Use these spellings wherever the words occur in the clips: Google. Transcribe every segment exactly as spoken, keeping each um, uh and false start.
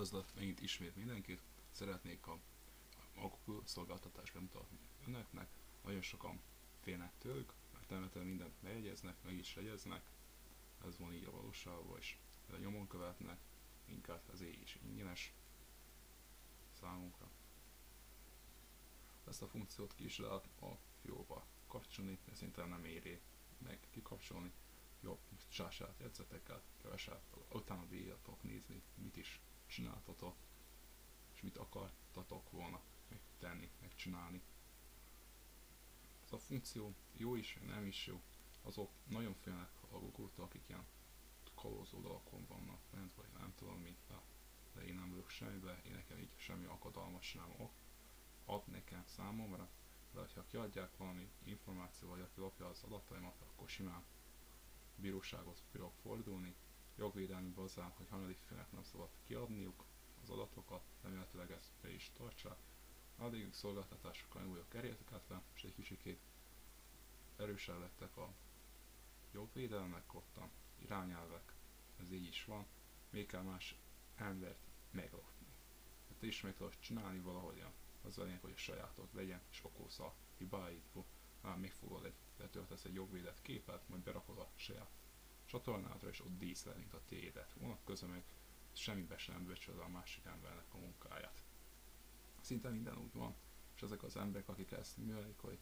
Üdvözlet megint ismét mindenkit, szeretnék a, a Google szolgáltatást bemutatni önöknek. Nagyon sokan félnek tőlük, mert természetesen mindent lejegyeznek, meg is jegyeznek, ez van így a valóságban, és a nyomon követnek, inkább ezért is ingyenes számunkra. Ezt a funkciót ki is lehet a fióba kapcsolni, de szinte nem éri meg kikapcsolni. Jobb csását, jegyzeteket, keveset, utána bírjatok nézni, mit is csináltatok, és mit akartatok volna megtenni, megcsinálni. Ez a funkció jó is, nem is jó, azok nagyon félnek a Google-tól, akik ilyen kalózó dalakon vannak bent, vagy nem tudom mit, de, de én nem ülök semmibe, én nekem így semmi akadalmas sem ok, ad nekem számomra, de ha kiadják valami információ, vagy aki lopja az adataimat, akkor simán bíróságot fogok fordulni, jogvédelmi bazán, hogy harmadik félnek nem szabad kiadniuk az adatokat, remélhetőleg ezt be is tartsák. Addig szolgáltatásokkal újra kerülhetetlen, és egy kicsikét erősen lettek a jogvédelmek, ott a irányelvek, ez így is van, még kell más embert meglopni. Hát ismét tudod csinálni valahogyan, az a lényeg, hogy a sajátot legyen, és okolsz a hibáidból. Már még fogod egy, letöltesz egy jogvédett képet, majd berakod a saját csatornádra, és ott díszlenéd a tiédet. Vonat közben meg semmibe sem becsülöd a másik embernek a munkáját. Szinte minden úgy van, és ezek az emberek, akik ezt művelik, hogy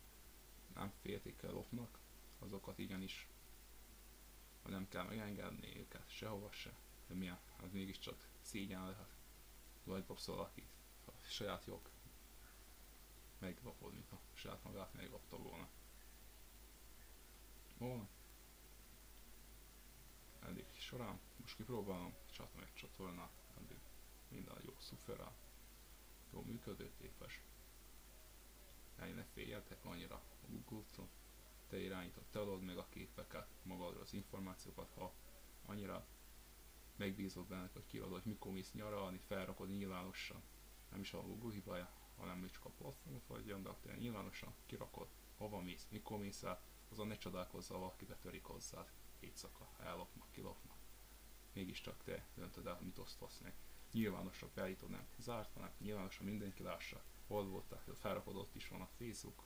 nem féltik el lopnak, azokat igenis, hogy nem kell megengedni őket sehova se, de milyen, hát mégiscsak szégyen lehet, vagy lopsz valakit a saját jog meglapod, mint a saját magát meglapta volna. Volna. Eddig során, most kipróbálom, csatom egy csatornát, eddig minden jó szuperál, jó működőképes. Ennyi ne féljetek annyira a Google-tól, te irányítod, te adod meg a képeket, magadról az információkat, ha annyira megbízod benned, hogy kiadod, hogy mikor mész nyaralni, felrakod nyilvánosan, nem is a Google hibája, hanem csak a platformot vagy olyan, de akkor nyilvánosan kirakod, hova mész, mikor mész el, azon ne csodálkozz, ha valaki betörik hozzád, éjszaka, ellopnak, kilopnak. Mégiscsak te döntöd el, mit osztasz meg. Nyilvánosra beállítod, nem zárt, hanem nyilvánosan mindenki lássa, hol voltál, felrakod, is van a Facebook,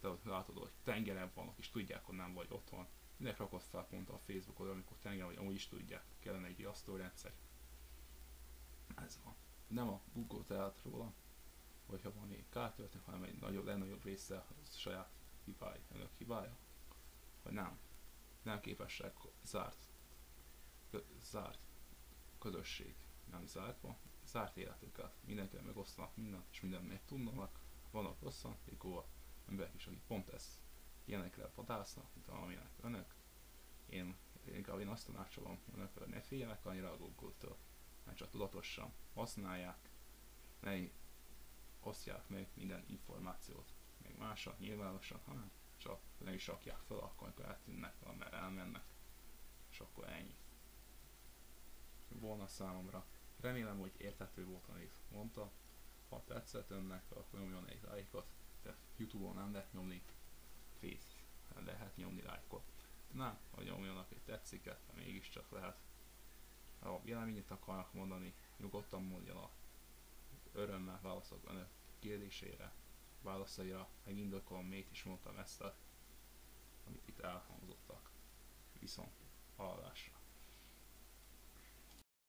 te látod, hogy tengeren vannak, és tudják, hogy nem vagy otthon. Minek rakod fel pont a Facebookod, amikor tengeren vagy, amúgy is tudják, kellene egy riasztórendszer. Ez van. Nem a Google tehet róla, vagy ha van egy kártörténet, hanem egy nagyobb, legnagyobb része az saját hibája, önök hibája, hogy nem, nem képesek zárt, kö, zárt közösség, nem zártva, zárt életüket, mindenkivel megosztanak mindent, és mindent meg tudnak, vannak rosszan, mikor emberek is, akik pont ezt ilyenekre vadásznak, mint amilyenek önök, én inkább én azt tanácsolom önökre, ne féljenek annyira a Google-től, mert csak tudatosan használják, ne osztják meg minden információt, még másra, nyilvánosan, hanem csak nem is rakják fel, akkor amikor eltűnnek, mert elmennek, és akkor ennyi. Volna számomra. Remélem, hogy érthető volt, amit mondta. Ha tetszett önnek, akkor nyomjon egy lájkot, de YouTube-on nem lehet nyomni, Face-en lehet nyomni lájkot. Nem, hogy nyomjanak egy tetsziket, de mégiscsak lehet. Ha véleményét akarnak mondani, nyugodtan mondjanak. Örömmel válaszok önök kérdésére, válaszaira, megindokolom, miért is mondtam ezt, amit itt elhangzottak. Viszont hallásra!